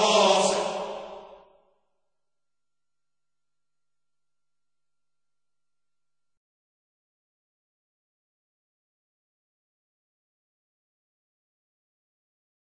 Oh!